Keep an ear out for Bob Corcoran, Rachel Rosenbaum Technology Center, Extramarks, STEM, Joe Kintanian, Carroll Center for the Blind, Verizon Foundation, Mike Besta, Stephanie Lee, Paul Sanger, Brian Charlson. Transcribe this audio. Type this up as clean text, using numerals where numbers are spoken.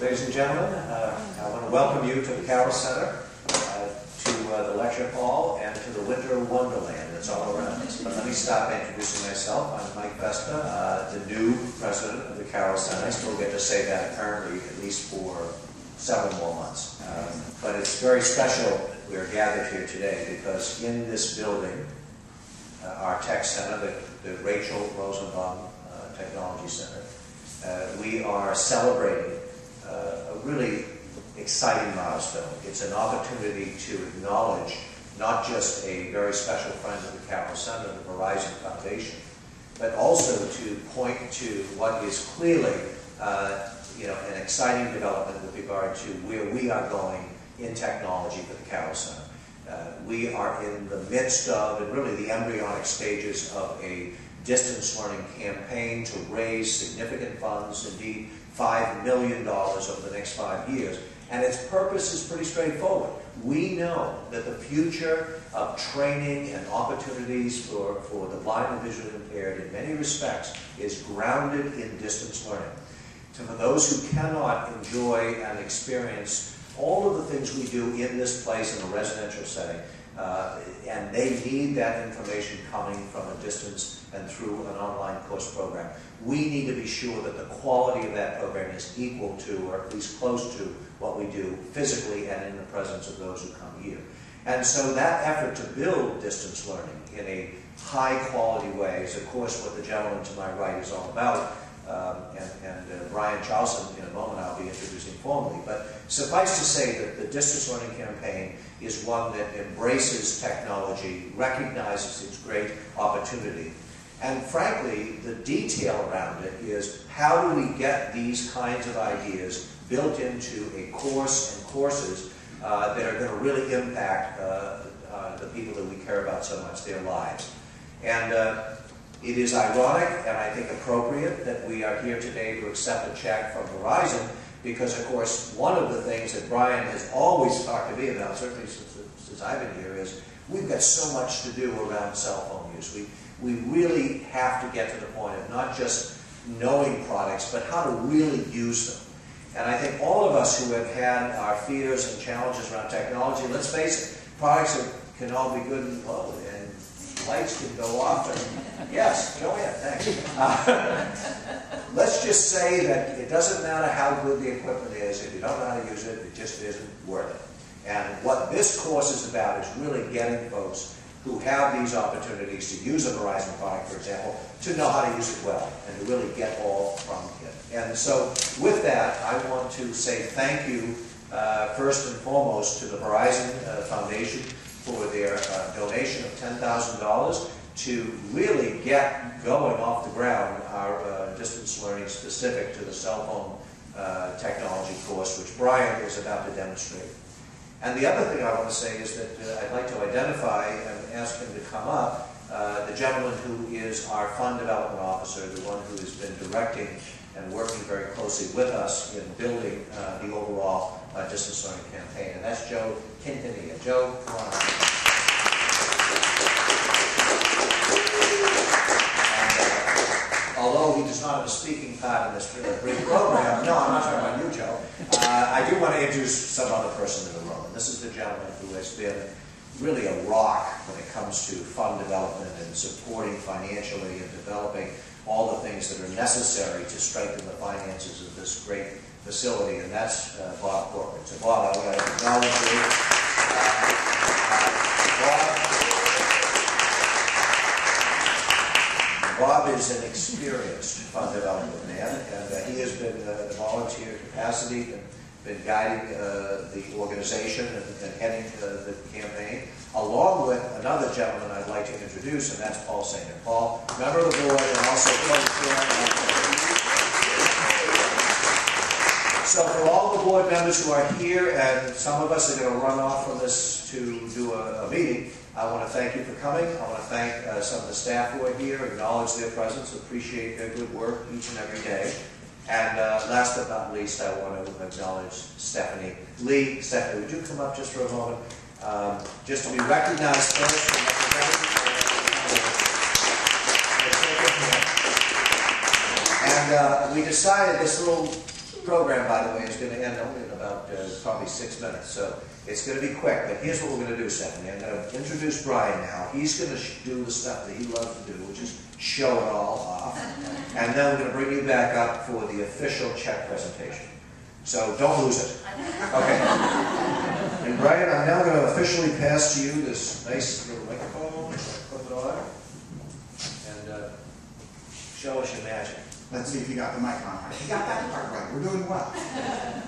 Ladies and gentlemen, I want to welcome you to the Carroll Center, to the lecture hall, and to the winter wonderland that's all around us. But let me stop introducing myself. I'm Mike Besta, the new president of the Carroll Center. I still get to say that apparently at least for several more months. But it's very special that we're gathered here today because in this building, our tech center, the Rachel Rosenbaum Technology Center, we are celebrating a really exciting milestone. It's an opportunity to acknowledge not just a very special friend of the Carroll Center, the Verizon Foundation, but also to point to what is clearly an exciting development with regard to where we are going in technology for the Carroll Center. We are in the midst of, and really the embryonic stages of, a distance learning campaign to raise significant funds, indeed $5 million over the next 5 years. And its purpose is pretty straightforward. We know that the future of training and opportunities for the blind and visually impaired in many respects is grounded in distance learning. So for those who cannot enjoy and experience all of the things we do in this place in a residential setting, and they need that information coming from a distance and through an online course program. We need to be sure that the quality of that program is equal to, or at least close to, what we do physically and in the presence of those who come here. And so that effort to build distance learning in a high-quality way is, of course, what the gentleman to my right is all about. Brian Charlson, in a moment, I'll be introducing formally. But suffice to say that the distance learning campaign is one that embraces technology, recognizes its great opportunity, and frankly, the detail around it is how do we get these kinds of ideas built into a course and courses that are going to really impact the people that we care about so much, their lives. And it is ironic, and I think appropriate, that we are here today to accept a check from Verizon because, of course, one of the things that Brian has always talked to me about, certainly since I've been here, is we've got so much to do around cell phone use. We really have to get to the point of not just knowing products, but how to really use them. And I think all of us who have had our fears and challenges around technology, let's face it, products can all be good and low, and lights can go off, and yes, go ahead, thanks. Let's just say that it doesn't matter how good the equipment is. If you don't know how to use it, it just isn't worth it. And what this course is about is really getting folks who have these opportunities to use a Verizon product, for example, to know how to use it well and to really get all from it. And so with that, I want to say thank you first and foremost to the Verizon Foundation for their donation of $10,000. To really get going off the ground our distance learning specific to the cell phone technology course, which Brian is about to demonstrate. And the other thing I want to say is that I'd like to identify and ask him to come up, the gentleman who is our fund development officer, the one who has been directing and working very closely with us in building the overall distance learning campaign, and that's Joe Kintanian. Joe, come on up. Although he does not have a speaking part in this brief program, no, I'm not talking about you, Joe. I do want to introduce some other person in the room. And this is the gentleman who has been really a rock when it comes to fund development and supporting financially and developing all the things that are necessary to strengthen the finances of this great facility, and that's Bob Corcoran. So, Bob, I want to acknowledge you. Bob is an experienced fund development man, and he has been in the volunteer capacity and been guiding the organization and heading the campaign, along with another gentleman I'd like to introduce, and that's Paul Sanger. Paul, member of the board and also co-chair. So for all the board members who are here, and some of us are going to run off from this to do a meeting, I want to thank you for coming. I want to thank some of the staff who are here, acknowledge their presence, appreciate their good work each and every day. And last but not least, I want to acknowledge Stephanie Lee. Stephanie, would you come up just for a moment? Just to be recognized first. And we decided this little program, by the way, is going to end only in about probably 6 minutes, so it's going to be quick. But here's what we're going to do, Stephanie. I'm going to introduce Brian now. He's going to do the stuff that he loves to do, which is show it all off. And then we're going to bring you back up for the official check presentation. So don't lose it. Okay. And Brian, I'm now going to officially pass to you this nice little microphone. Put it on. And show us your magic. Let's see if you got the mic on. You got that part right. We're doing well.